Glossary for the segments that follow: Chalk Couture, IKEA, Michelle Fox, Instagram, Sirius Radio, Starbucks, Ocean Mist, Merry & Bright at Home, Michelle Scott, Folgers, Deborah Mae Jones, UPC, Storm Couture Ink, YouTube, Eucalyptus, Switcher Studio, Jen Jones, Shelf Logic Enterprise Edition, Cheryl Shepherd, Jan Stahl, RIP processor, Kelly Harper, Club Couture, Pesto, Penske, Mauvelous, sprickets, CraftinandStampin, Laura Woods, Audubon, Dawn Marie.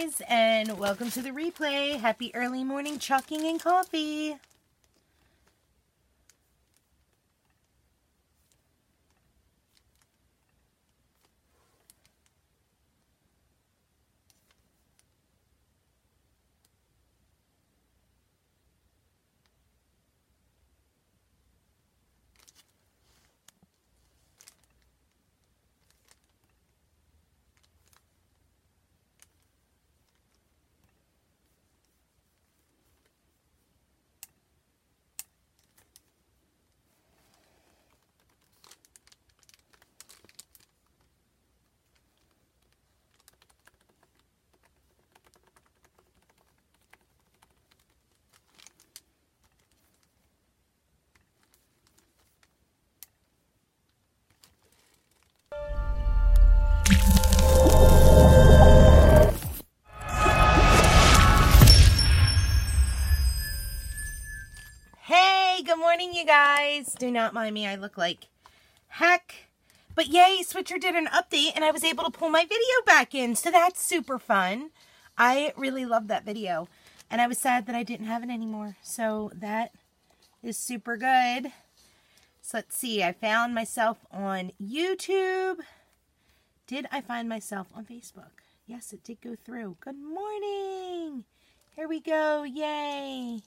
guys, and welcome to the replay. Happy early morning chalking and coffee. You guys, do not mind me. I look like heck, but yay, Switcher did an update and I was able to pull my video back in, so that's super fun. I really love that video and I was sad that I didn't have it anymore, so that is super good. So let's see, I found myself on YouTube. Did I find myself on Facebook? Yes, it did go through. Good morning. Here we go. Yay.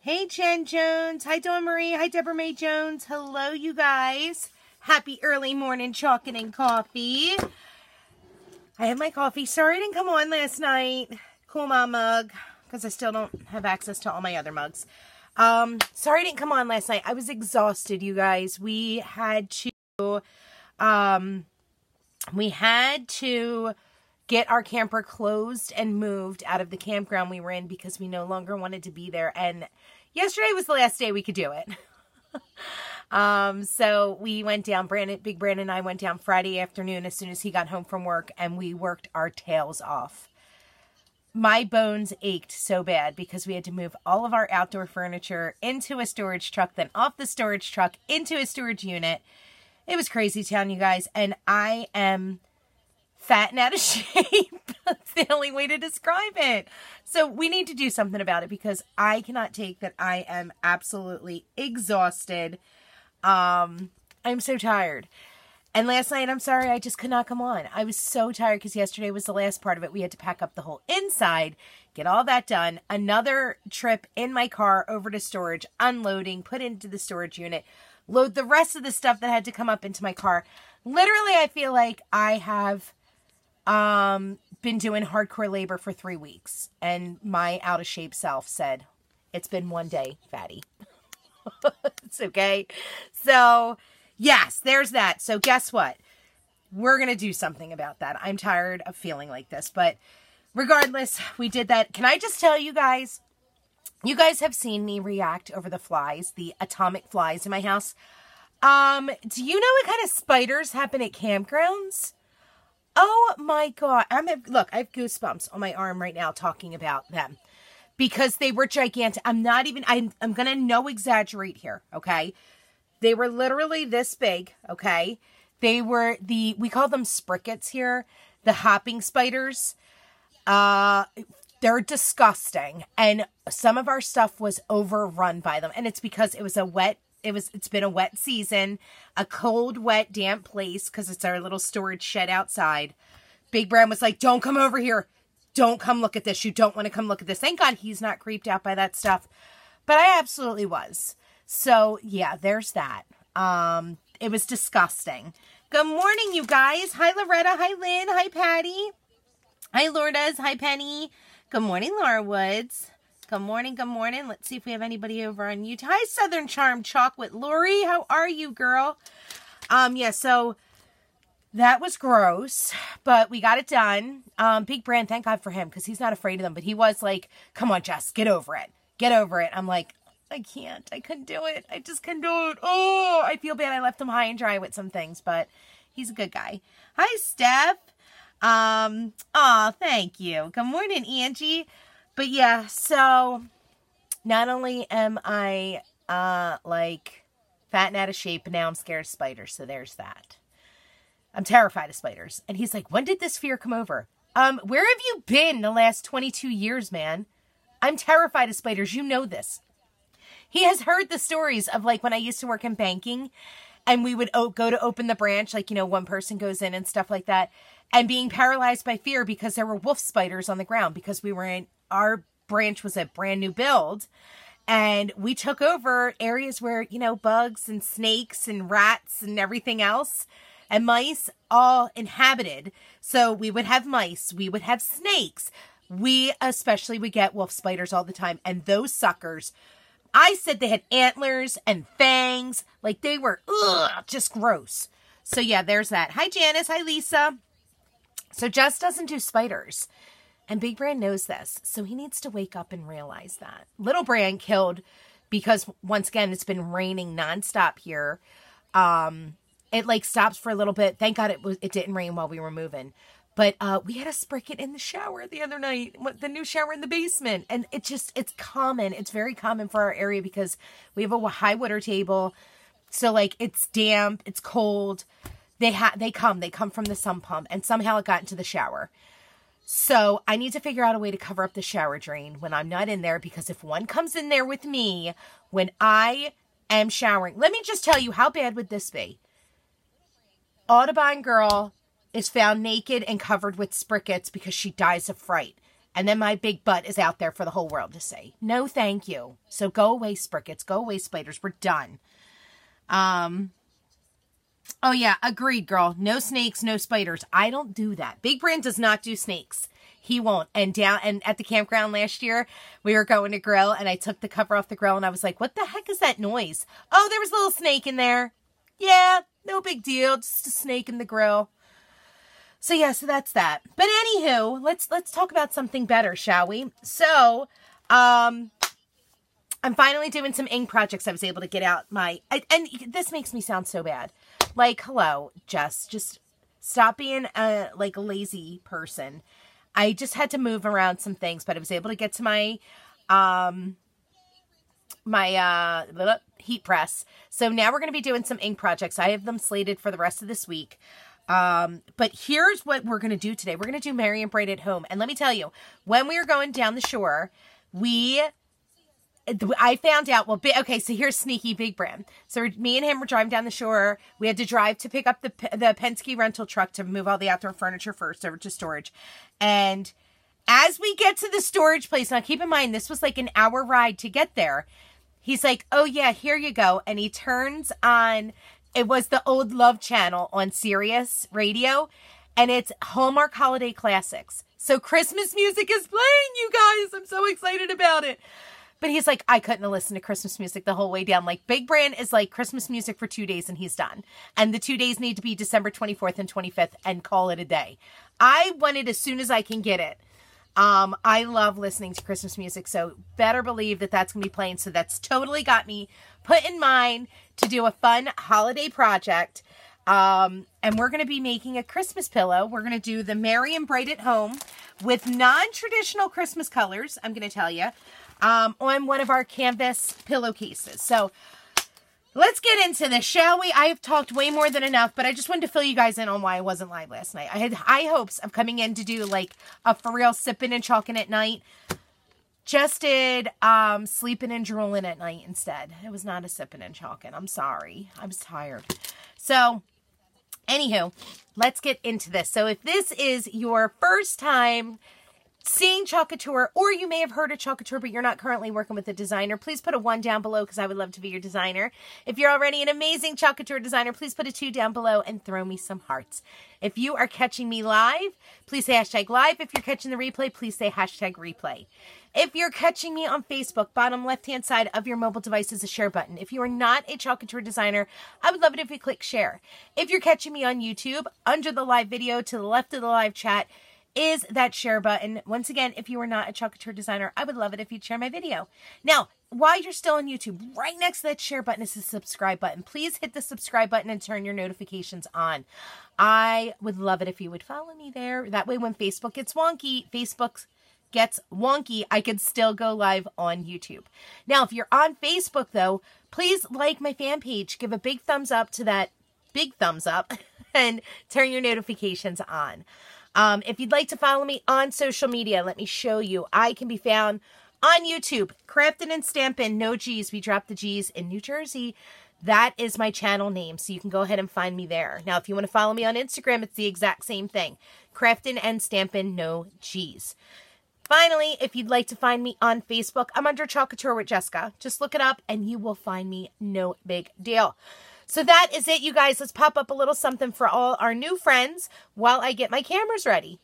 Hey, Jen Jones. Hi, Dawn Marie. Hi, Deborah Mae Jones. Hello, you guys. Happy early morning chalking and coffee. I have my coffee. Sorry I didn't come on last night. Cool my mug, because I still don't have access to all my other mugs. Sorry I didn't come on last night. I was exhausted, you guys. We had to, get our camper closed and moved out of the campground we were in because we no longer wanted to be there. And yesterday was the last day we could do it. So we went down, Big Brandon and I went down Friday afternoon as soon as he got home from work, and we worked our tails off. My bones ached so bad because we had to move all of our outdoor furniture into a storage truck, then off the storage truck into a storage unit. It was crazy town, you guys. And I am fat and out of shape. That's the only way to describe it. So we need to do something about it because I cannot take that. I am absolutely exhausted. I'm so tired. And last night, I'm sorry, I just could not come on. I was so tired because yesterday was the last part of it. We had to pack up the whole inside, get all that done. Another trip in my car over to storage, unloading, put into the storage unit, load the rest of the stuff that had to come up into my car. Literally, I feel like I have been doing hardcore labor for 3 weeks, and my out of shape self said, it's been one day, fatty. It's okay. So yes, there's that. So guess what? We're going to do something about that. I'm tired of feeling like this, but regardless, we did that. Can I just tell you guys have seen me react over the flies, the atomic flies in my house. Do you know what kind of spiders happen at campgrounds? Oh my God. Look, I have goosebumps on my arm right now talking about them because they were gigantic. I'm going to no exaggerate here. Okay. They were literally this big. Okay. They were we call them sprickets here. The hopping spiders, they're disgusting. And some of our stuff was overrun by them. And it's because it was a wet, it's been a wet season, a cold, wet, damp place, because it's our little storage shed outside. Big Bram was like, don't come over here. Don't come look at this. You don't want to come look at this. Thank God he's not creeped out by that stuff. But I absolutely was. So, yeah, there's that. It was disgusting. Good morning, you guys. Hi, Loretta. Hi, Lynn. Hi, Patty. Hi, Lourdes. Hi, Penny. Good morning, Laura Woods. Good morning, good morning. Let's see if we have anybody over on YouTube. Hi, Southern Charm Chocolate. Lori, how are you, girl? Yeah, so that was gross, but we got it done. Big Brand, thank God for him, because he's not afraid of them, but he was like, come on, Jess, get over it. Get over it. I'm like, I can't. I couldn't do it. I just couldn't do it. Oh, I feel bad. I left him high and dry with some things, but he's a good guy. Hi, Steph. Oh, thank you. Good morning, Angie. But yeah, so not only am I like fat and out of shape, but now I'm scared of spiders. So there's that. I'm terrified of spiders. And he's like, when did this fear come over? Where have you been the last 22 years, man? I'm terrified of spiders. You know this. He has heard the stories of, like, when I used to work in banking and we would go to open the branch, like, you know, one person goes in and stuff like that, and being paralyzed by fear because there were wolf spiders on the ground because we were in, our branch was a brand new build, and we took over areas where, you know, bugs and snakes and rats and everything else and mice all inhabited. So we would have mice, we would have snakes. We especially would get wolf spiders all the time, and those suckers, I said they had antlers and fangs. Like, they were, ugh, just gross. So, yeah, there's that. Hi, Janice. Hi, Lisa. So, Jess doesn't do spiders. And Big Brand knows this. So, he needs to wake up and realize that. Little Brand killed because, once again, it's been raining nonstop here. It, like, stops for a little bit. Thank God it didn't rain while we were moving. But we had a spricket in the shower the other night, the new shower in the basement. And it just, it's common. It's very common for our area because we have a high water table. So, like, it's damp, it's cold. They come from the sump pump. And somehow it got into the shower. So I need to figure out a way to cover up the shower drain when I'm not in there. Because if one comes in there with me when I am showering. Let me just tell you, how bad would this be? Audubon girl is found naked and covered with sprickets because she dies of fright. And then my big butt is out there for the whole world to see. No, thank you. So go away, sprickets. Go away, spiders. We're done. Oh, yeah. Agreed, girl. No snakes, no spiders. I don't do that. Big Brand does not do snakes. He won't. And at the campground last year, we were going to grill, and I took the cover off the grill, and I was like, what the heck is that noise? Oh, there was a little snake in there. Yeah, no big deal. Just a snake in the grill. So, yeah, so that's that. But anywho, let's talk about something better, shall we? So, I'm finally doing some ink projects. I was able to get out my... and this makes me sound so bad. Like, hello, Jess. Just stop being a lazy person. I just had to move around some things, but I was able to get to my... my heat press. So, now we're going to be doing some ink projects. I have them slated for the rest of this week. But here's what we're going to do today. We're going to do Mary and Braid at Home. And let me tell you, when we were going down the shore, I found out, well, okay, so here's sneaky Big Brand. So me and him were driving down the shore. We had to drive to pick up the Penske rental truck to move all the outdoor furniture first over to storage. And as we get to the storage place, now keep in mind, this was like an hour ride to get there. He's like, oh yeah, here you go. And he turns on... It was the old Love Channel on Sirius Radio, and it's Hallmark Holiday Classics. So Christmas music is playing, you guys. I'm so excited about it. But he's like, I couldn't listen to Christmas music the whole way down. Like, Big Brand is like Christmas music for 2 days, and he's done. And the 2 days need to be December 24th and 25th, and call it a day. I want it as soon as I can get it. I love listening to Christmas music, so better believe that that's going to be playing. So that's totally got me put in mind to do a fun holiday project. And we're going to be making a Christmas pillow. We're going to do the Mary and Braid at Home with non-traditional Christmas colors, I'm going to tell you, on one of our canvas pillowcases. So let's get into this, shall we? I have talked way more than enough, but I just wanted to fill you guys in on why I wasn't live last night. I had high hopes of coming in to do, like, a for real sipping and chalking at night. Just did sleeping and drooling at night instead. It was not a sipping and chalking. I'm sorry. I was tired. So, anywho, let's get into this. So, if this is your first time seeing Chalk Couture, or you may have heard of Chalk Couture, but you're not currently working with a designer, please put a 1 down below, because I would love to be your designer. If you're already an amazing Chalk Couture designer, please put a 2 down below and throw me some hearts. If you are catching me live, please say hashtag live. If you're catching the replay, please say hashtag replay. If you're catching me on Facebook, bottom left-hand side of your mobile device is a share button. If you are not a Chalk Couture designer, I would love it if you click share. If you're catching me on YouTube, under the live video to the left of the live chat is that share button. Once again, if you are not a Chalk Couture designer, I would love it if you'd share my video. Now, while you're still on YouTube, right next to that share button is the subscribe button. Please hit the subscribe button and turn your notifications on. I would love it if you would follow me there. That way, when Facebook gets wonky, I can still go live on YouTube. Now, if you're on Facebook, though, please like my fan page. Give a big thumbs up to that big thumbs up and turn your notifications on. If you'd like to follow me on social media, let me show you. I can be found on YouTube, Craftin' and Stampin', no G's. We drop the G's in New Jersey. That is my channel name, so you can go ahead and find me there. Now, if you want to follow me on Instagram, it's the exact same thing. Craftin' and Stampin', no G's. Finally, if you'd like to find me on Facebook, I'm under Chalk Couture with Jessica. Just look it up and you will find me. No big deal. So that is it, you guys. Let's pop up a little something for all our new friends while I get my cameras ready.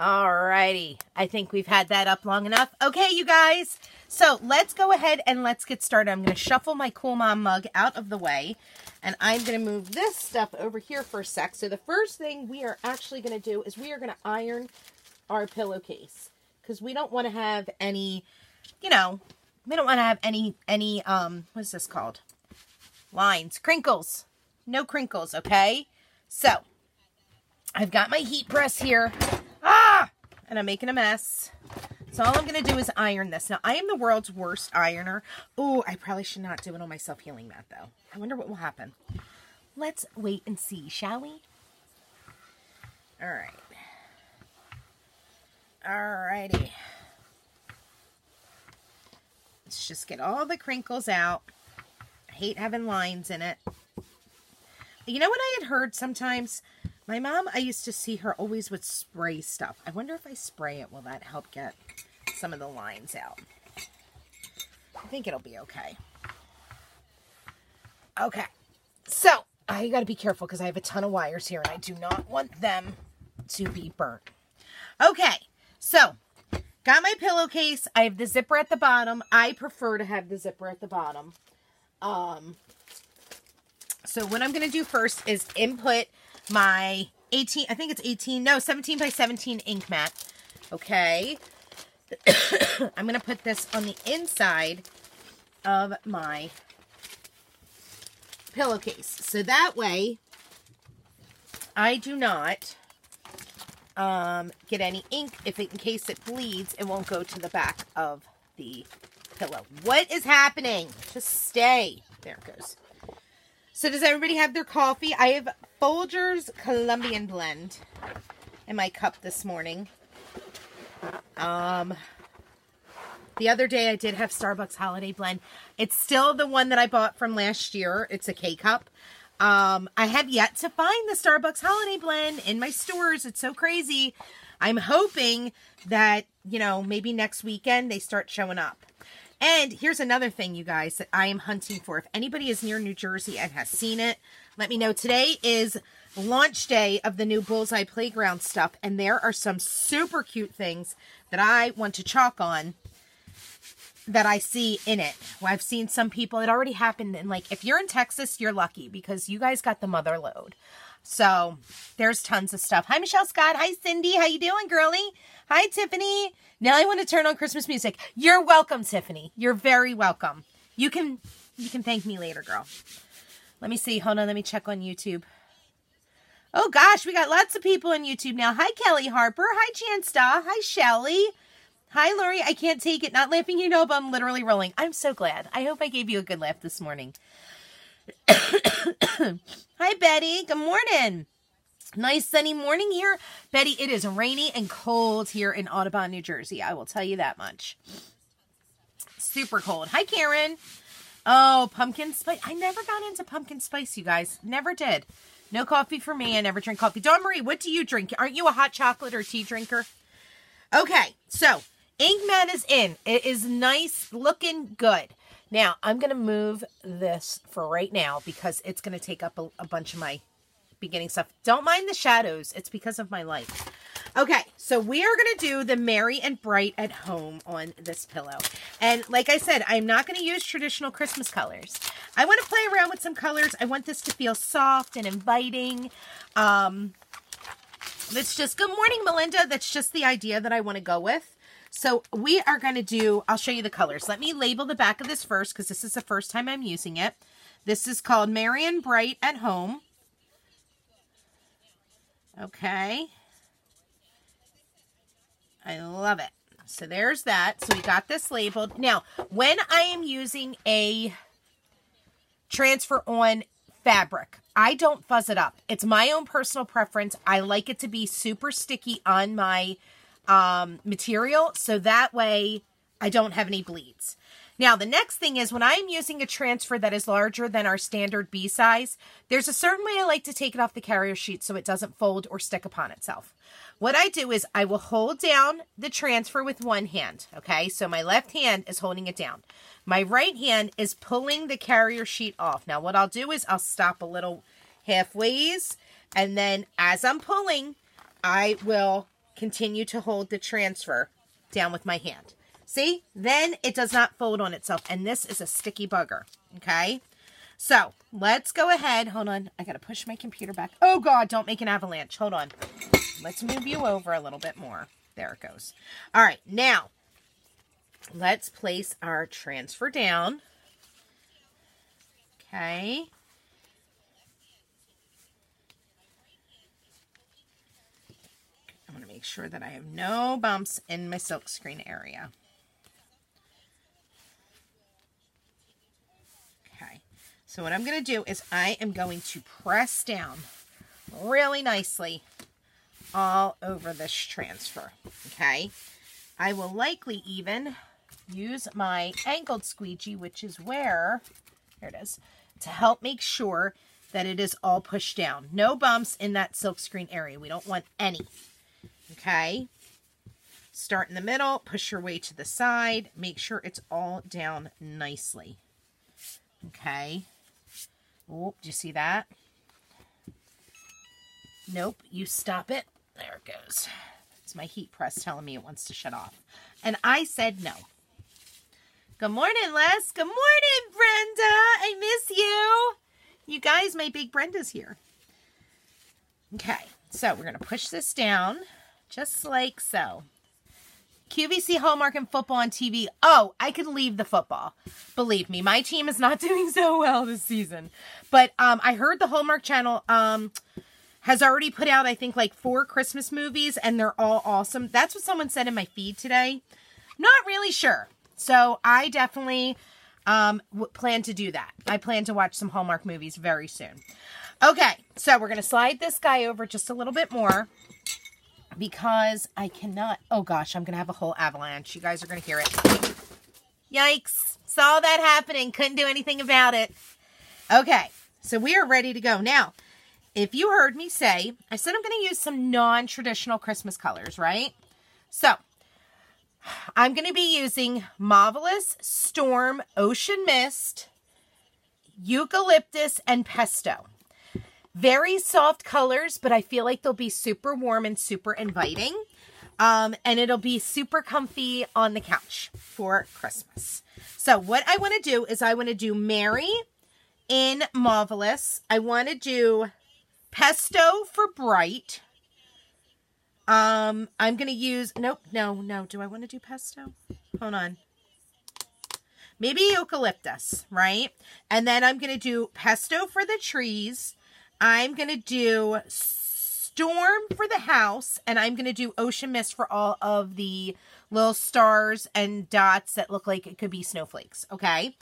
Alrighty, I think we've had that up long enough. Okay, you guys, so let's go ahead and let's get started. I'm going to shuffle my Cool Mom mug out of the way, and I'm going to move this stuff over here for a sec. So the first thing we are actually going to do is we are going to iron our pillowcase, because we don't want to have any, you know, we don't want to have any, what is this called? Lines, crinkles, no crinkles, okay? So, I've got my heat press here. And I'm making a mess. So all I'm going to do is iron this. Now, I am the world's worst ironer. Oh, I probably should not do it on my self-healing mat, though. I wonder what will happen. Let's wait and see, shall we? All right. All righty. Let's just get all the crinkles out. I hate having lines in it. You know what I had heard sometimes? My mom, I used to see her always would spray stuff. I wonder if I spray it, will that help get some of the lines out? I think it'll be okay. Okay, so I gotta be careful because I have a ton of wires here and I do not want them to be burnt. Okay, so got my pillowcase. I have the zipper at the bottom. I prefer to have the zipper at the bottom. So what I'm gonna do first is input my 18, I think it's 18, no, 17 by 17 ink mat. Okay. I'm going to put this on the inside of my pillowcase. So that way, I do not get any ink. If in case it bleeds, it won't go to the back of the pillow. What is happening? Just stay. There it goes. So does everybody have their coffee? I have Folgers Colombian Blend in my cup this morning. The other day I did have Starbucks Holiday Blend. It's still the one that I bought from last year. It's a K-cup. I have yet to find the Starbucks Holiday Blend in my stores. It's so crazy. I'm hoping that, you know, maybe next weekend they start showing up. And here's another thing, you guys, that I am hunting for. If anybody is near New Jersey and has seen it, let me know. Today is launch day of the new Bullseye Playground stuff, and there are some super cute things that I want to chalk on that I see in it. Well, I've seen some people. It already happened. And, like, if you're in Texas, you're lucky because you guys got the mother load. So there's tons of stuff. Hi, Michelle Scott. Hi, Cindy. How you doing, girlie? Hi, Tiffany. Now I want to turn on Christmas music. You're welcome, Tiffany. You're very welcome. You can thank me later, girl. Let me see. Hold on. Let me check on YouTube. Oh, gosh. We got lots of people on YouTube now. Hi, Kelly Harper. Hi, Jan Stahl. Hi, Shelly. Hi, Lori. I can't take it. Not laughing, you know, but I'm literally rolling. I'm so glad. I hope I gave you a good laugh this morning. Hi, Betty. Good morning. Nice sunny morning here. Betty, it is rainy and cold here in Audubon, New Jersey. I will tell you that much. Super cold. Hi, Karen. Oh, pumpkin spice. I never got into pumpkin spice, you guys. Never did. No coffee for me. I never drink coffee. Dawn Marie, what do you drink? Aren't you a hot chocolate or tea drinker? Okay, so ink mat is in. It is nice, looking good. Now, I'm going to move this for right now because it's going to take up a bunch of my beginning stuff. Don't mind the shadows. It's because of my light. Okay, so we are going to do the Merry and Bright at Home on this pillow. And like I said, I'm not going to use traditional Christmas colors. I want to play around with some colors. I want this to feel soft and inviting. That's just, good morning, Melinda. That's just the idea that I want to go with. So we are going to do, I'll show you the colors. Let me label the back of this first because this is the first time I'm using it. This is called Marion Bright at Home. Okay. I love it. So there's that. So we got this labeled. Now, when I am using a transfer on fabric, I don't fuzz it up. It's my own personal preference. I like it to be super sticky on my material, so that way I don't have any bleeds. Now, the next thing is when I'm using a transfer that is larger than our standard B size, there's a certain way I like to take it off the carrier sheet so it doesn't fold or stick upon itself. What I do is I will hold down the transfer with one hand, okay? So my left hand is holding it down. My right hand is pulling the carrier sheet off. Now, what I'll do is I'll stop a little halfways, and then as I'm pulling, I will continue to hold the transfer down with my hand. See, then it does not fold on itself, and this is a sticky bugger, okay? So, let's go ahead. Hold on. I got to push my computer back. Oh, God, don't make an avalanche. Hold on. Let's move you over a little bit more. There it goes. All right, now, let's place our transfer down. Okay. I want to make sure that I have no bumps in my silkscreen area. So what I'm going to do is I am going to press down really nicely all over this transfer, okay? I will likely even use my angled squeegee, which is where, there it is, to help make sure that it is all pushed down. No bumps in that silkscreen area. We don't want any, okay? Start in the middle, push your way to the side, make sure it's all down nicely, okay? Oh, do you see that? Nope, you stop it. There it goes. It's my heat press telling me it wants to shut off. And I said no. Good morning, Les. Good morning, Brenda. I miss you. You guys, my big Brenda's here. Okay, so we're going to push this down just like so. QVC, Hallmark, and football on TV. Oh, I could leave the football. Believe me, my team is not doing so well this season. But I heard the Hallmark Channel has already put out, I think, like 4 Christmas movies, and they're all awesome. That's what someone said in my feed today. Not really sure. So I definitely plan to do that. I plan to watch some Hallmark movies very soon. Okay, so we're going to slide this guy over just a little bit more, because I cannot, oh gosh, I'm going to have a whole avalanche. You guys are going to hear it. Yikes. Saw that happening. Couldn't do anything about it. Okay. So we are ready to go. Now, if you heard me say, I said I'm going to use some non-traditional Christmas colors, right? So I'm going to be using Mauvelous, Storm, Ocean Mist, Eucalyptus, and Pesto. Very soft colors, but I feel like they'll be super warm and super inviting. And it'll be super comfy on the couch for Christmas. So what I want to do is I want to do Mary in Mauvelous. I want to do Pesto for Bright. I'm going to use, nope, no. Do I want to do Pesto? Hold on. Maybe Eucalyptus, right? And then I'm going to do Pesto for the trees. I'm going to do Storm for the house, and I'm going to do Ocean Mist for all of the little stars and dots that look like it could be snowflakes, okay?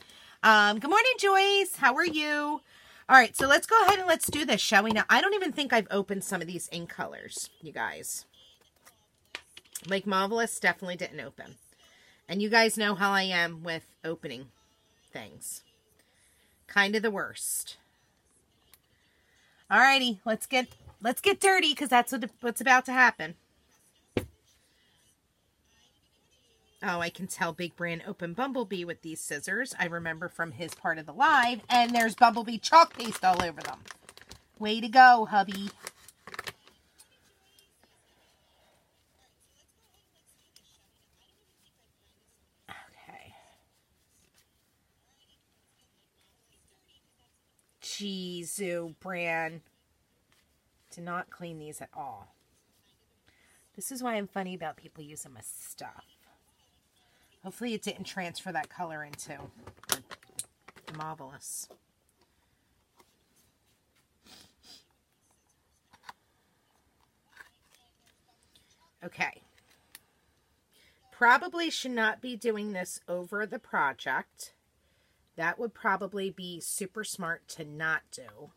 Good morning, Joyce. How are you? All right, so let's go ahead and let's do this, shall we? Now, I don't even think I've opened some of these ink colors, you guys. Like, Mauvelous definitely didn't open. And you guys know how I am with opening things. Kind of the worst. Alrighty, let's get dirty, because that's what's about to happen. Oh, I can tell Big Brand opened Bumblebee with these scissors. I remember from his part of the live, and there's Bumblebee chalk paste all over them. Way to go, hubby. Okay. Jeez, Bran. Did not clean these at all. This is why I'm funny about people using my stuff. Hopefully it didn't transfer that color into Mauvelous. Okay. Probably should not be doing this over the project. That would probably be super smart to not do.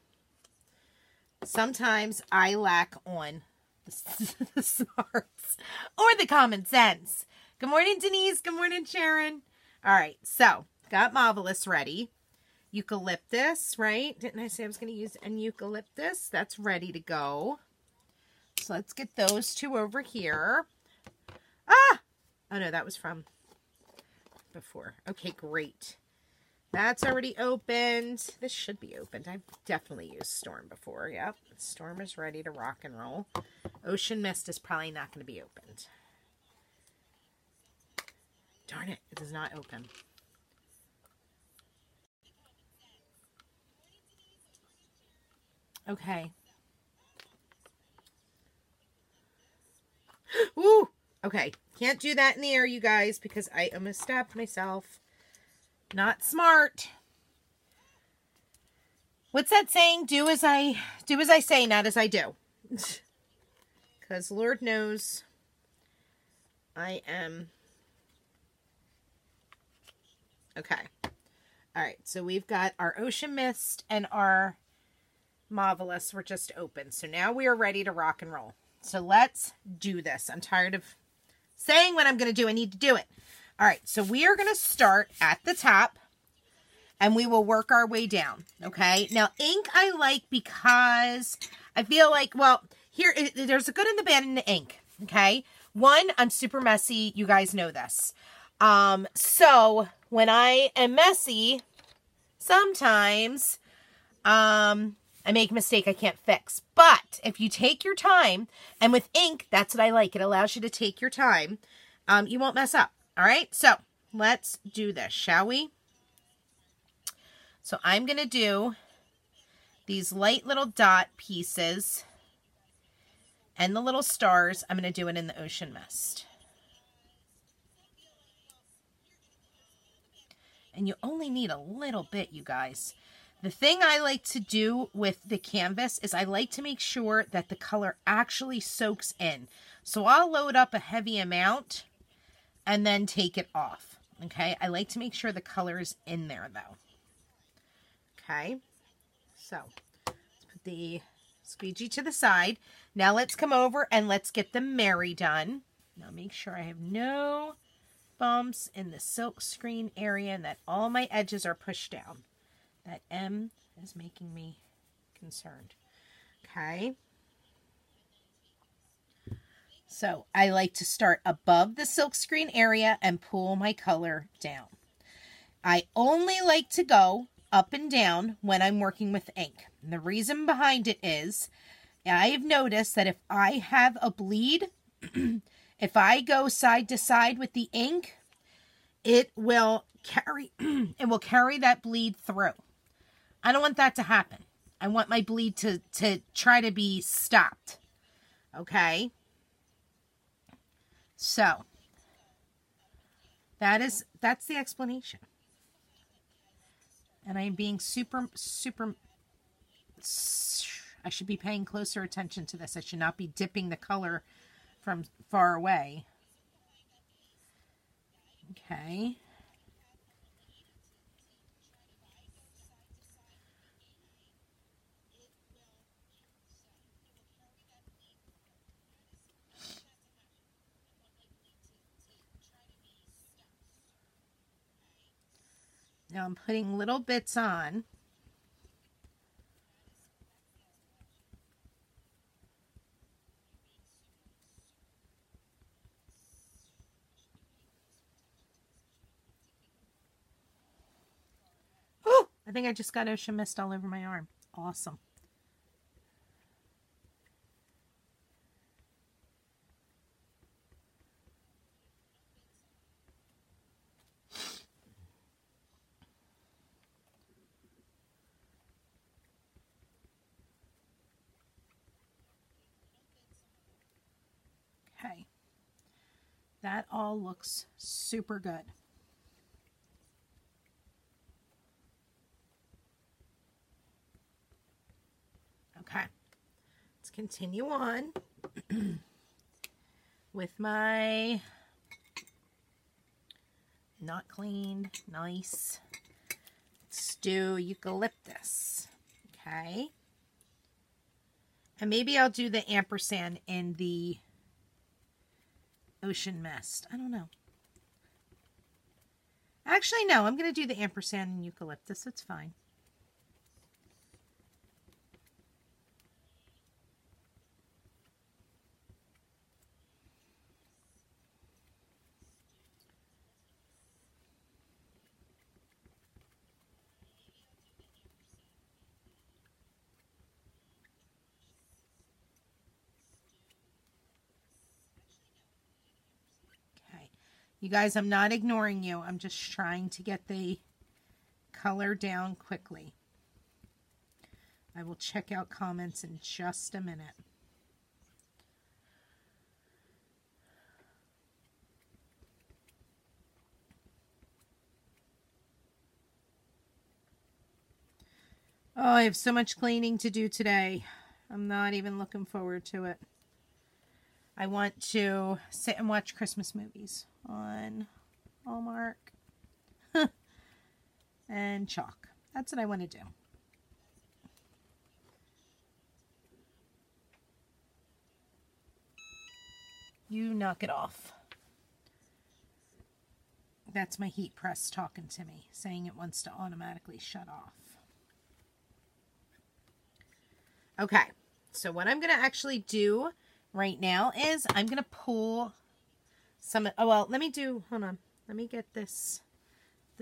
Sometimes I lack on the smarts or the common sense. Good morning, Denise. Good morning, Sharon. All right, so got Mauvelous ready. Eucalyptus, right? Didn't I say I was going to use an eucalyptus? That's ready to go. So let's get those two over here. Ah! Oh, no, that was from before. Okay, great. That's already opened. This should be opened. I've definitely used Storm before. Yep, Storm is ready to rock and roll. Ocean Mist is probably not going to be opened. Darn it, it does not open. Okay. Ooh! Okay, can't do that in the air, you guys, because I almost stabbed myself. Not smart. What's that saying? Do as I say, not as I do. Because Lord knows I am. Okay. All right, so we've got our Ocean Mist and our Mauvelous were just open. So now we are ready to rock and roll. So let's do this. I'm tired of saying what I'm going to do. I need to do it. All right, so we are going to start at the top, and we will work our way down, okay? Now, ink I like because I feel like, well, here, there's a good and the bad in the ink, okay? One, I'm super messy. You guys know this. So when I am messy, sometimes I make a mistake I can't fix. But if you take your time, and with ink, that's what I like. It allows you to take your time. You won't mess up. All right, so let's do this, shall we? So I'm going to do these light little dot pieces and the little stars. I'm going to do it in the Ocean Mist. And you only need a little bit, you guys. The thing I like to do with the canvas is I like to make sure that the color actually soaks in. So I'll load up a heavy amount and then take it off, okay? I like to make sure the color is in there, though. Okay, so let's put the squeegee to the side. Now let's come over and let's get the Mary done. Now make sure I have no bumps in the silk screen area and that all my edges are pushed down. That M is making me concerned, okay? So I like to start above the silkscreen area and pull my color down. I only like to go up and down when I'm working with ink. And the reason behind it is I've noticed that if I have a bleed, if I go side to side with the ink, it will carry that bleed through. I don't want that to happen. I want my bleed to try to be stopped. Okay? So, that's the explanation. And I'm being super, I should be paying closer attention to this. I should not be dipping the color from far away. Okay. Now I'm putting little bits on. Oh, I think I just got Ocean Mist all over my arm. Awesome. That all looks super good. Okay, let's continue on. with my not cleaned, nice, let's do eucalyptus, okay? And maybe I'll do the ampersand in the ocean mist. I don't know. Actually, no, I'm going to do the ampersand in eucalyptus. It's fine. You guys, I'm not ignoring you. I'm just trying to get the color down quickly. I will check out comments in just a minute. Oh, I have so much cleaning to do today. I'm not even looking forward to it. I want to sit and watch Christmas movies on Hallmark and Chalk. That's what I want to do. You knock it off. That's my heat press talking to me, saying it wants to automatically shut off. Okay, so what I'm going to actually do right now is I'm going to pull some, oh, well, let me do, hold on, let me get this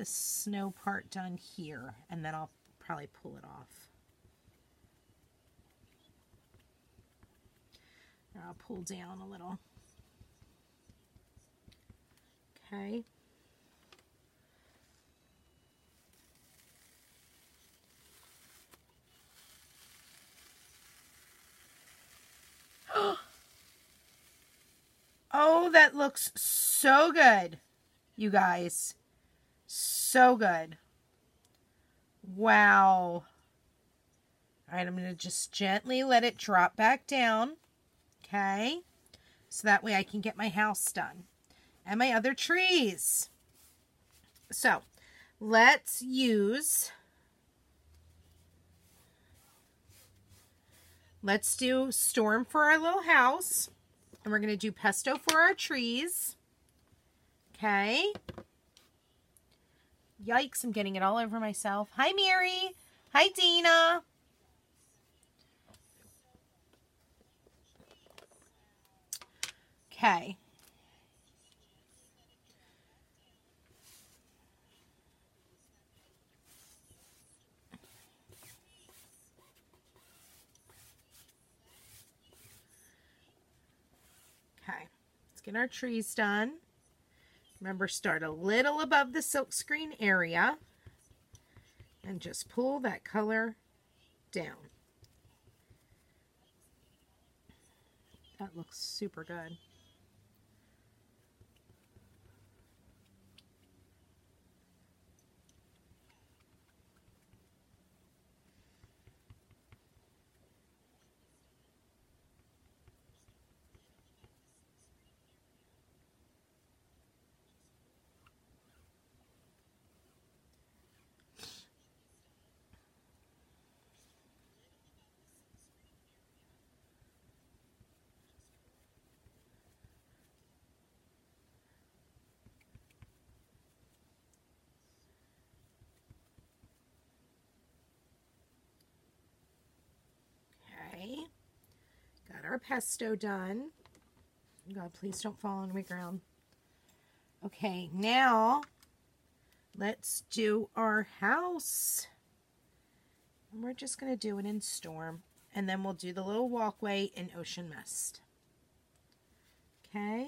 snow part done here, and then I'll probably pull it off. And I'll pull down a little. Okay. Oh, that looks so good, you guys. So good. Wow. All right, I'm going to just gently let it drop back down, okay? So that way I can get my house done and my other trees. So let's use, let's do Storm for our little house. And we're going to do Pesto for our trees. Okay. Yikes, I'm getting it all over myself. Hi, Mary. Hi, Dina. Okay. Get our trees done. Remember, start a little above the silkscreen area and just pull that color down. That looks super good. Got our pesto done. God, please don't fall on my ground. Okay, now let's do our house. And we're just going to do it in Storm. And then we'll do the little walkway in Ocean Mist. Okay.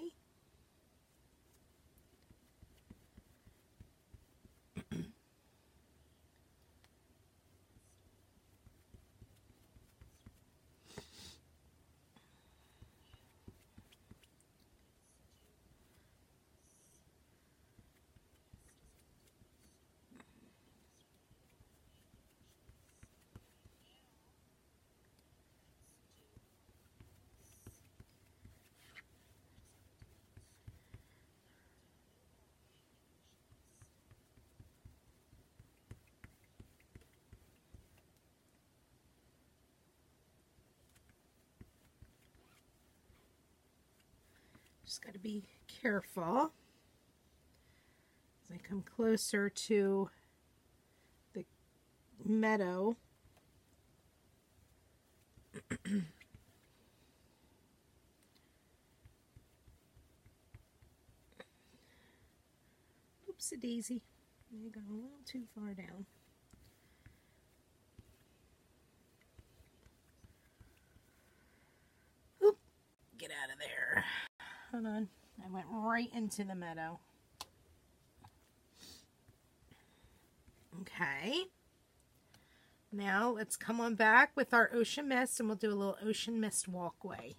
Just got to be careful as I come closer to the meadow. Oopsie daisy. I got a little too far down. Oop, get out of there. Hold on. I went right into the meadow. Okay. Now let's come on back with our Ocean Mist and we'll do a little Ocean Mist walkway.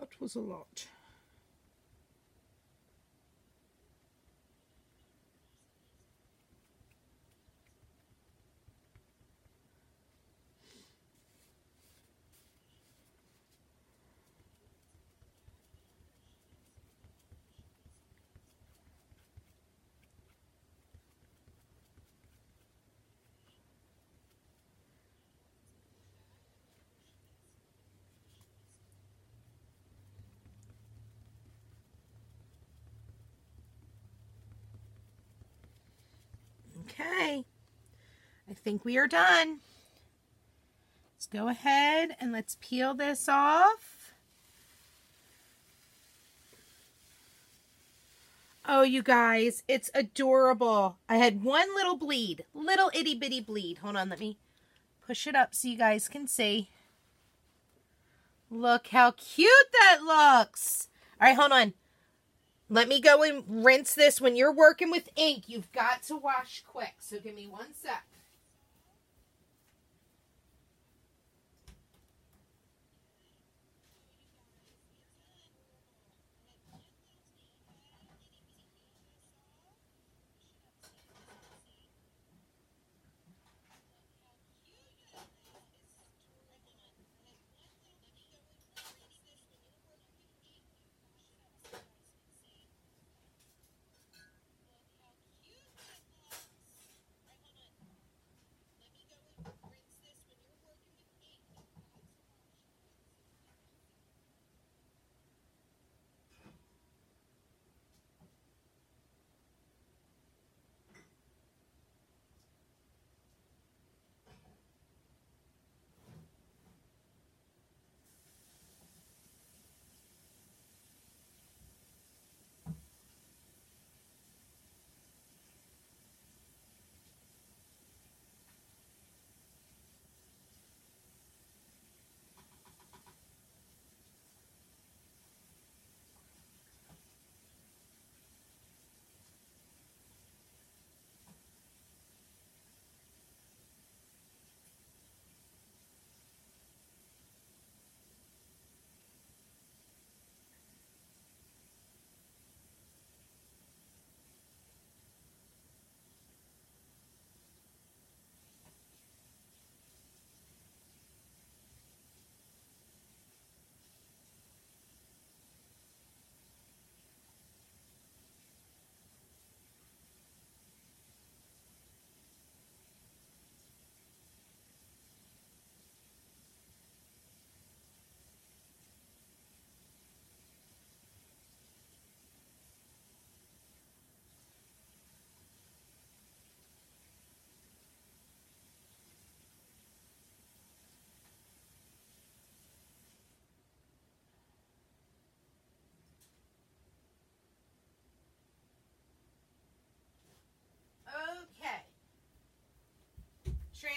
That was a lot. Okay, I think we are done. Let's go ahead and let's peel this off. Oh, you guys, it's adorable. I had one little bleed, little itty bitty bleed. Hold on, let me push it up so you guys can see. Look how cute that looks. All right, hold on. Let me go and rinse this. When you're working with ink, you've got to wash quick. So give me one sec.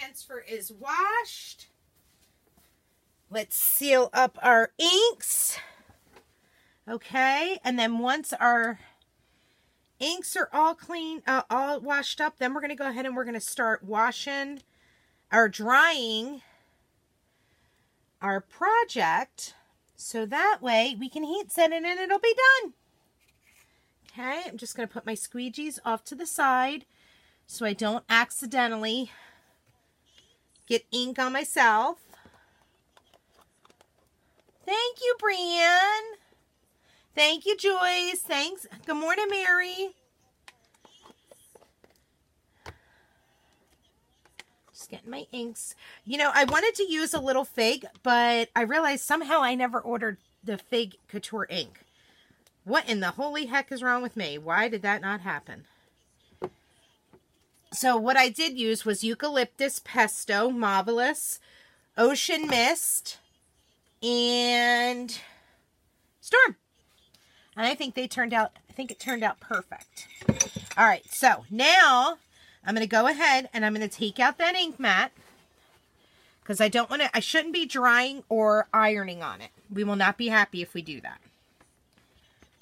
Transfer is washed. Let's seal up our inks. Okay, and then once our inks are all clean, all washed up, then we're going to go ahead and we're going to start washing or drying our project so that way we can heat set it and it'll be done. Okay, I'm just going to put my squeegees off to the side so I don't accidentally get ink on myself. Thank you, Brian. Thank you, Joyce. Thanks. Good morning, Mary. Just getting my inks. You know, I wanted to use a little fig, but I realized somehow I never ordered the fig couture ink. What in the holy heck is wrong with me? Why did that not happen? So what I did use was Eucalyptus, Pesto, Mauvelous, Ocean Mist, and Storm. And I think they turned out, I think it turned out perfect. All right, so now I'm going to go ahead and I'm going to take out that ink mat because I don't want to, I shouldn't be drying or ironing on it. We will not be happy if we do that.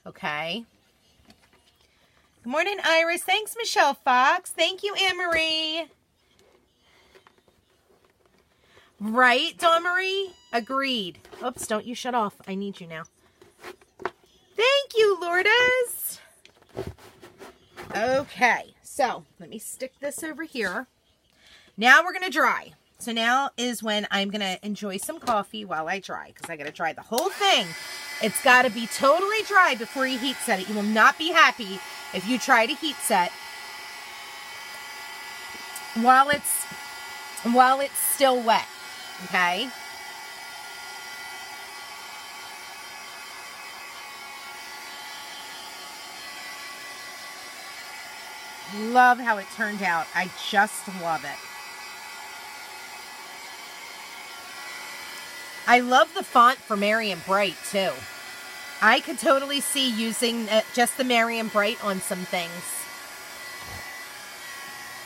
Okay. Good morning, Iris. Thanks, Michelle Fox. Thank you, Anne-Marie. Right, Dawn Marie? Agreed. Oops, don't you shut off. I need you now. Thank you, Lourdes. Okay, so let me stick this over here. Now we're going to dry. So now is when I'm going to enjoy some coffee while I dry, because I got to dry the whole thing. It's got to be totally dry before you heat set it. You will not be happy if you try to heat set while it's still wet, okay? Love how it turned out. I just love it. I love the font for Merry & Bright, too. I could totally see using just the Merry & Bright on some things.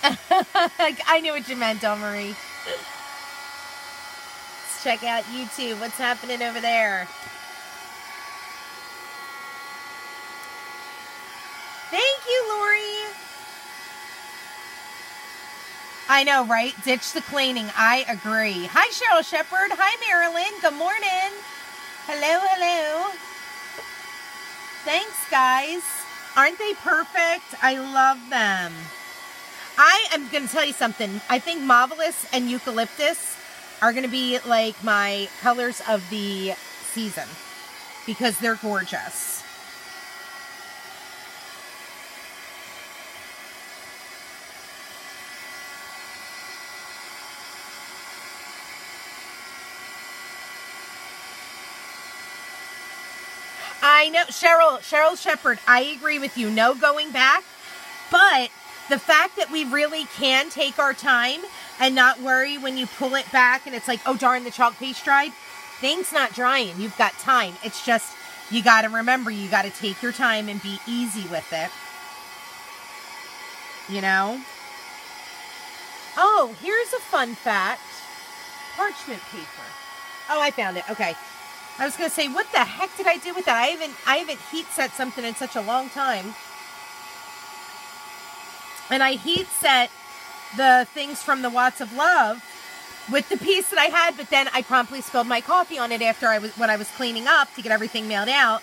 I knew what you meant, Dawn Marie. Let's check out YouTube. What's happening over there? Thank you, Lori. I know, right? Ditch the cleaning. I agree. Hi, Cheryl Shepherd. Hi, Marilyn. Good morning. Hello, hello. Thanks, guys. Aren't they perfect? I love them. I am going to tell you something. I think Mauvelous and Eucalyptus are going to be like my colors of the season because they're gorgeous. I know, Cheryl Shepherd, I agree with you. No going back, but the fact that we really can take our time and not worry when you pull it back and it's like, oh, darn, the chalk paste dried. Things not drying. You've got time. It's just you got to remember you got to take your time and be easy with it. You know? Oh, here's a fun fact. Parchment paper. Oh, I found it. Okay. I was going to say, what the heck did I do with that? I haven't heat set something in such a long time. And I heat set the things from the Watts of Love with the piece that I had, but then I promptly spilled my coffee on it after when I was cleaning up to get everything mailed out.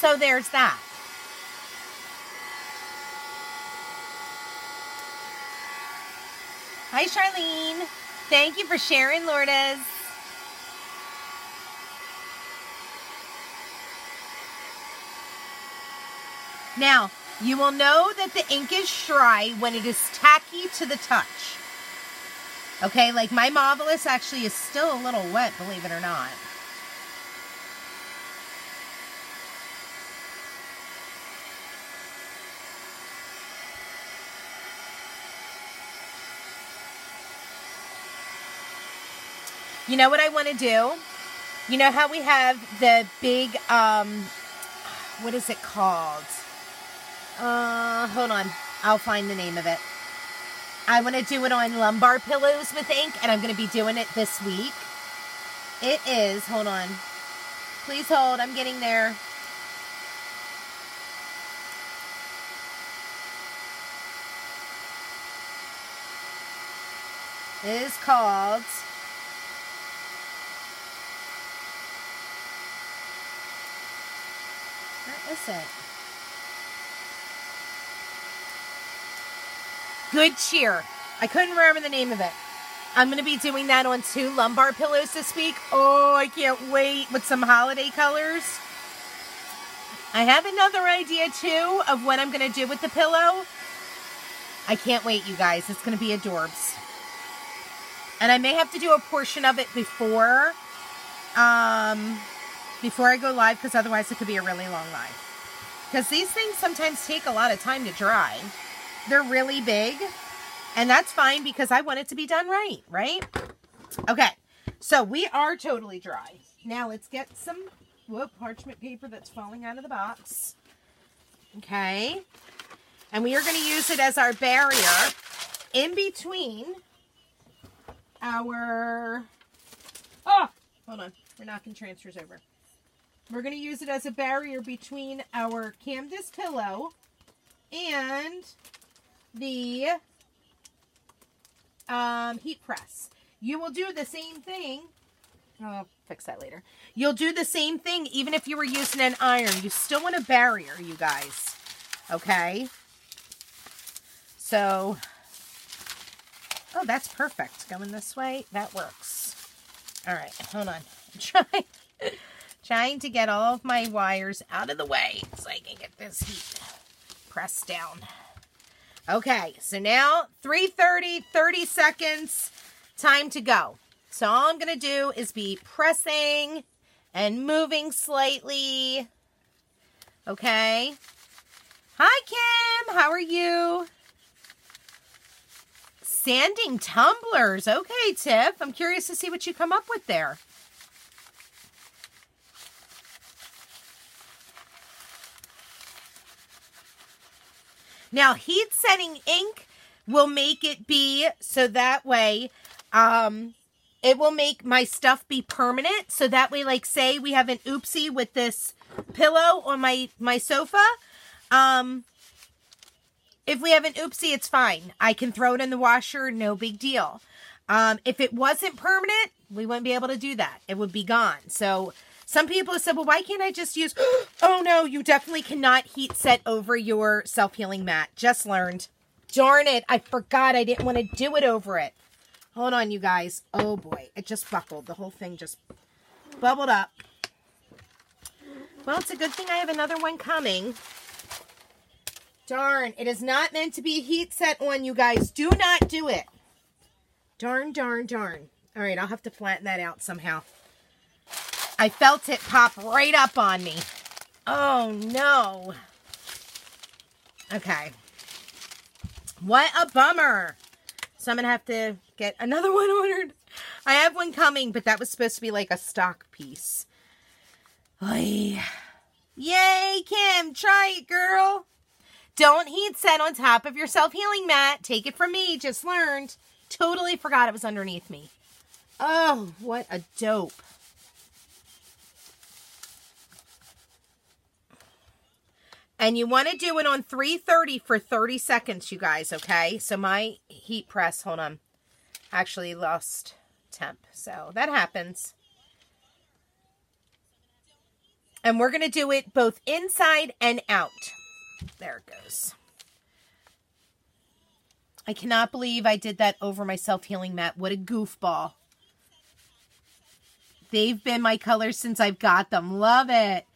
So there's that. Hi, Charlene. Thank you for sharing, Lourdes. Now, you will know that the ink is dry when it is tacky to the touch. Okay, like my Mauvelous actually is still a little wet, believe it or not. You know what I want to do? You know how we have the big, what is it called? Hold on. I'll find the name of it. I want to do it on lumbar pillows with ink, and I'm going to be doing it this week. It is. Hold on. Please hold. I'm getting there. It is called... Where is it? Good Cheer. I couldn't remember the name of it. I'm going to be doing that on 2 lumbar pillows this week. Oh, I can't wait, with some holiday colors. I have another idea, too, of what I'm going to do with the pillow. I can't wait, you guys. It's going to be adorbs. And I may have to do a portion of it before I go live, because otherwise it could be a really long live. Because these things sometimes take a lot of time to dry. They're really big. And that's fine, because I want it to be done right, right? Okay. So we are totally dry. Now let's get some parchment paper that's falling out of the box. Okay. And we are going to use it as our barrier in between our... Oh, hold on. We're knocking transfers over. We're going to use it as a barrier between our canvas pillow and the heat press. You will do the same thing. I'll fix that later. You'll do the same thing even if you were using an iron. You still want a barrier, you guys. Okay? So, oh, that's perfect. Going this way, that works. All right, hold on. I'm trying to get all of my wires out of the way so I can get this heat pressed down. Okay, so now 3:30, 30 seconds, time to go. So all I'm going to do is be pressing and moving slightly. Okay. Hi, Kim. How are you? Sanding tumblers. Okay, Tiff. I'm curious to see what you come up with there. Now, heat setting ink will make it be, so that way, it will make my stuff be permanent. So that way, like, say we have an oopsie with this pillow on my sofa. If we have an oopsie, it's fine. I can throw it in the washer, no big deal. If it wasn't permanent, we wouldn't be able to do that. It would be gone. So... some people have said, well, why can't I just use... Oh, no, you definitely cannot heat set over your self-healing mat. Just learned. Darn it, I forgot. I didn't want to do it over it. Hold on, you guys. Oh, boy. It just buckled. The whole thing just bubbled up. Well, it's a good thing I have another one coming. Darn, it is not meant to be a heat set one, you guys. Do not do it. Darn, darn, darn. All right, I'll have to flatten that out somehow. I felt it pop right up on me. Oh, no. Okay. What a bummer. So I'm going to have to get another one ordered. I have one coming, but that was supposed to be like a stock piece. Oy. Yay, Kim. Try it, girl. Don't heat set on top of your self-healing mat. Take it from me. Just learned. Totally forgot it was underneath me. Oh, what a dope. And you want to do it on 330 for 30 seconds, you guys, okay? So my heat press, hold on, actually lost temp. So that happens. And we're going to do it both inside and out. There it goes. I cannot believe I did that over my self-healing mat. What a goofball. They've been my colors since I've got them. Love it.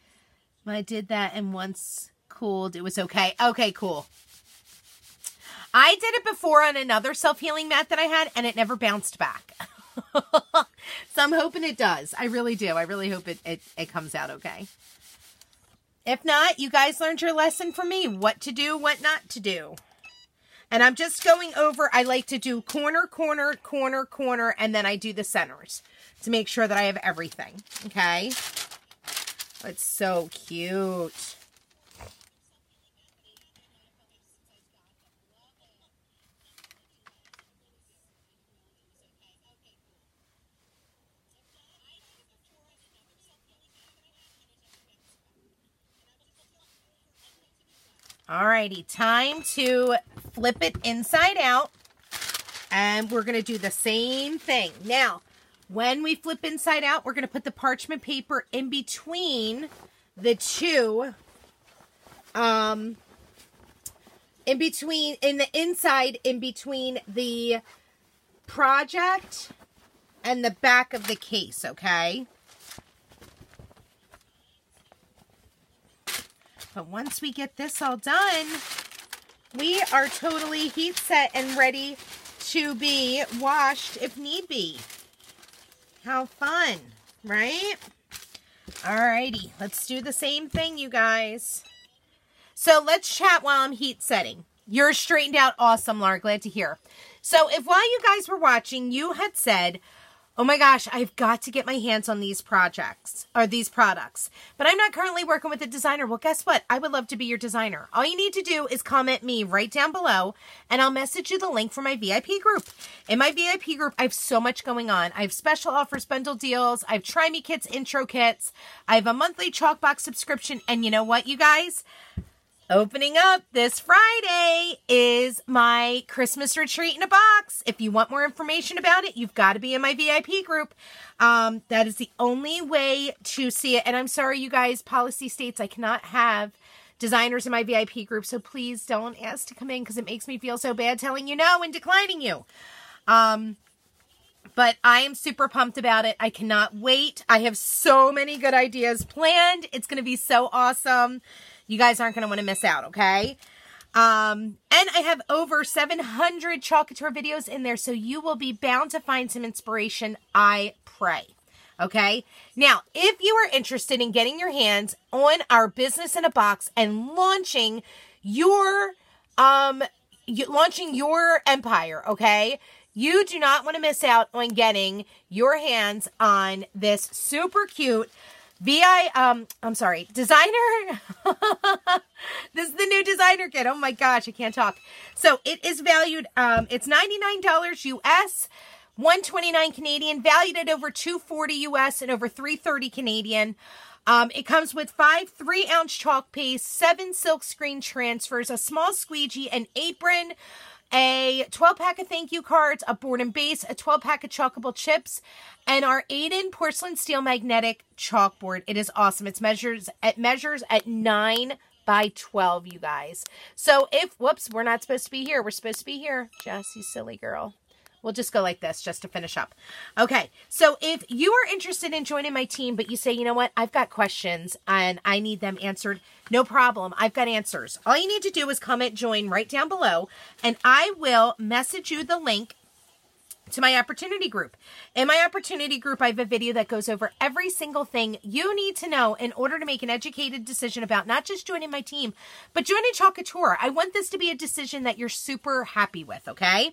I did that and once... cooled, it was okay. Okay, cool. I did it before on another self-healing mat that I had, and it never bounced back. So I'm hoping it does. I really do. I really hope it comes out okay. If not, you guys learned your lesson from me. What to do, what not to do. And I'm just going over, I like to do corner, corner, corner, corner, and then I do the centers to make sure that I have everything. Okay. It's so cute. Alrighty, time to flip it inside out, and we're going to do the same thing. Now, when we flip inside out, we're going to put the parchment paper in between the two, in between the project and the back of the case, okay? But once we get this all done, we are totally heat set and ready to be washed if need be. How fun, right? Alrighty, let's do the same thing, you guys. So let's chat while I'm heat setting. You're straightened out. Awesome, Laura. Glad to hear. So if while you guys were watching, you had said, oh my gosh, I've got to get my hands on these projects or these products, but I'm not currently working with a designer. Well, guess what? I would love to be your designer. All you need to do is comment me right down below and I'll message you the link for my VIP group. In my VIP group, I have so much going on. I have special offers, bundle deals. I have Try Me Kits, intro kits. I have a monthly chalk box subscription. And you know what, you guys? Opening up this Friday is my Christmas retreat in a box. If you want more information about it, you've got to be in my VIP group. That is the only way to see it. And I'm sorry, you guys, policy states I cannot have designers in my VIP group. So please don't ask to come in because it makes me feel so bad telling you no and declining you. But I am super pumped about it. I cannot wait. I have so many good ideas planned. It's going to be so awesome. You guys aren't going to want to miss out, okay? And I have over 700 Chalk Couture videos in there, so you will be bound to find some inspiration, I pray, okay? Now, if you are interested in getting your hands on our Business in a Box and launching your empire, okay? You do not want to miss out on getting your hands on this super cute designer. This is the new designer kit. Oh my gosh, I can't talk. So it is valued, it's $99 US, $129 Canadian, valued at over $240 US and over $330 Canadian. It comes with 5 3-ounce chalk paste, 7 silk screen transfers, a small squeegee, an apron, a 12-pack of thank you cards, a board and base, a 12-pack of chalkable chips, and our 8-in porcelain steel magnetic chalkboard. It is awesome. It measures at 9 by 12, you guys. So if, whoops, we're not supposed to be here. We're supposed to be here. Jess, you silly girl. We'll just go like this just to finish up. Okay, so if you are interested in joining my team, but you say, you know what, I've got questions and I need them answered, no problem. I've got answers. All you need to do is comment join right down below and I will message you the link to my opportunity group. In my opportunity group, I have a video that goes over every single thing you need to know in order to make an educated decision about not just joining my team, but joining Chalk Couture. I want this to be a decision that you're super happy with, okay?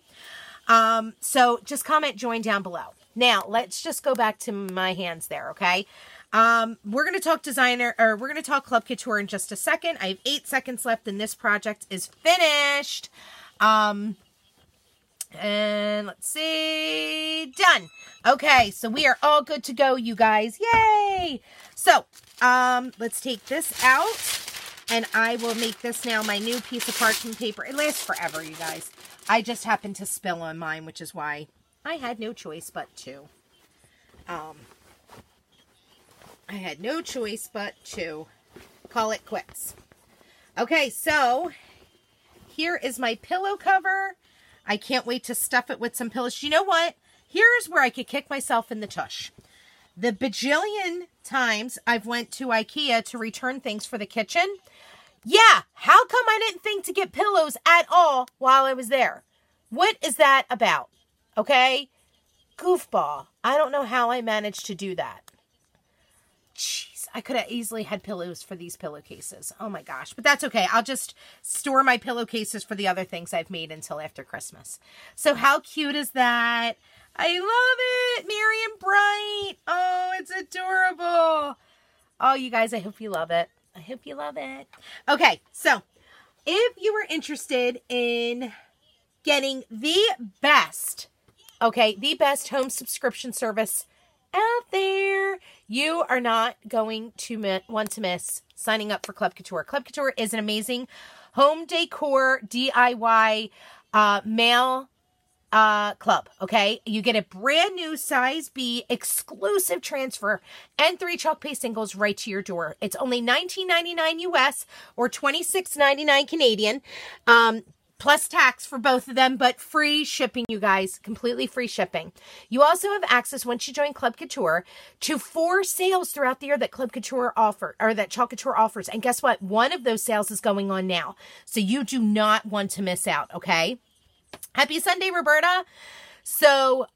So just comment join down below. Now let's just go back to my hands there. Okay. We're going to talk Club Couture in just a second. I have 8 seconds left and this project is finished. And let's see, done. Okay. So we are all good to go, you guys. Yay. So, let's take this out and I will make this now my new piece of parchment paper. It lasts forever, you guys. I just happened to spill on mine, which is why I had no choice but to. Call it quits. Okay, so here is my pillow cover. I can't wait to stuff it with some pillows. You know what? Here's where I could kick myself in the tush. The bajillion times I've went to IKEA to return things for the kitchen. Yeah, how come I didn't think to get pillows at all while I was there? What is that about? Okay? Goofball. I don't know how I managed to do that. Jeez, I could have easily had pillows for these pillowcases. Oh my gosh, but that's okay. I'll just store my pillowcases for the other things I've made until after Christmas. So how cute is that? I love it. Merry and bright. Oh, it's adorable. Oh, you guys, I hope you love it. I hope you love it. Okay, so if you are interested in getting the best home subscription service out there, you are not going to want to miss signing up for Club Couture. Club Couture is an amazing home decor DIY mail club, okay? You get a brand new size B exclusive transfer and 3 chalk paste singles right to your door. It's only $19.99 US or $26.99 Canadian, plus tax for both of them, but free shipping, you guys, completely free shipping. You also have access, once you join Club Couture, to 4 sales throughout the year that Chalk Couture offers. And guess what? One of those sales is going on now. So you do not want to miss out, okay? Happy Sunday, Roberta. So,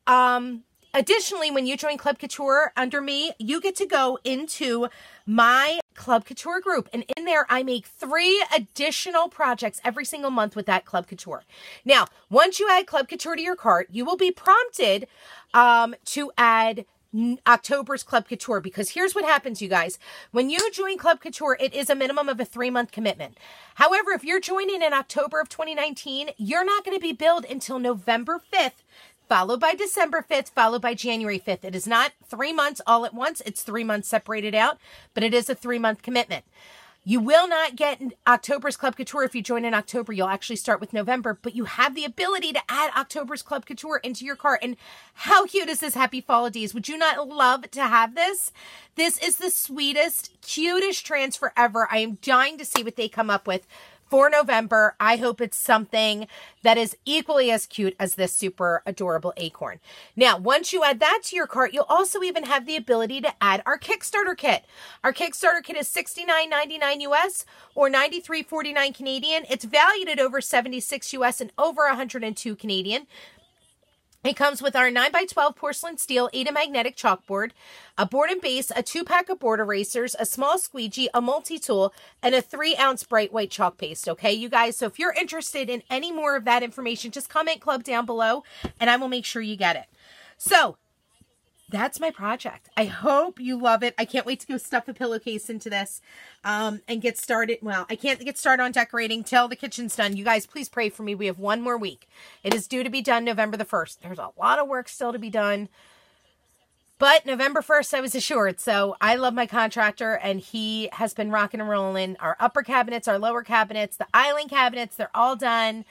additionally, when you join Club Couture under me, you get to go into my Club Couture group. And in there, I make 3 additional projects every single month with that Club Couture. Now, once you add Club Couture to your cart, you will be prompted to add October's Club Couture, because here's what happens, you guys. When you join Club Couture, it is a minimum of a 3-month commitment. However, if you're joining in October of 2019, you're not going to be billed until November 5th, followed by December 5th, followed by January 5th. It is not 3 months all at once. It's 3 months separated out, but it is a 3-month commitment. You will not get October's Club Couture if you join in October. You'll actually start with November, but you have the ability to add October's Club Couture into your cart. And how cute is this? Happy Fall Days. Would you not love to have this? This is the sweetest, cutest transfer ever. I am dying to see what they come up with for November. I hope it's something that is equally as cute as this super adorable acorn. Now, once you add that to your cart, you'll also even have the ability to add our Kickstarter kit. Our Kickstarter kit is $69.99 US or $93.49 Canadian. It's valued at over $76 US and over $102 Canadian. It comes with our 9x12 porcelain steel Adamagnetic chalkboard, a board and base, a 2-pack of board erasers, a small squeegee, a multi-tool, and a 3-ounce bright white chalk paste, okay, you guys? So if you're interested in any more of that information, just comment Club down below, and I will make sure you get it. So that's my project. I hope you love it. I can't wait to go stuff a pillowcase into this and get started. Well, I can't get started on decorating till the kitchen's done. You guys, please pray for me. We have one more week. It is due to be done November the 1st. There's a lot of work still to be done. But November 1st, I was assured. So I love my contractor, and he has been rocking and rolling. Our upper cabinets, our lower cabinets, the island cabinets, they're all done.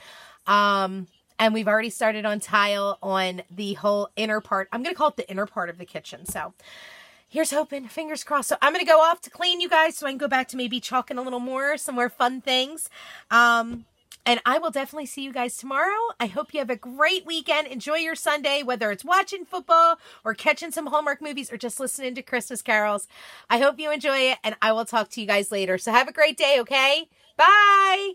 And we've already started on tile on the whole inner part. I'm going to call it the inner part of the kitchen. So here's hoping. Fingers crossed. So I'm going to go off to clean, you guys, so I can go back to maybe chalking a little more, some more fun things. And I will definitely see you guys tomorrow. I hope you have a great weekend. Enjoy your Sunday, whether it's watching football or catching some Hallmark movies or just listening to Christmas carols. I hope you enjoy it, and I will talk to you guys later. So have a great day, okay? Bye!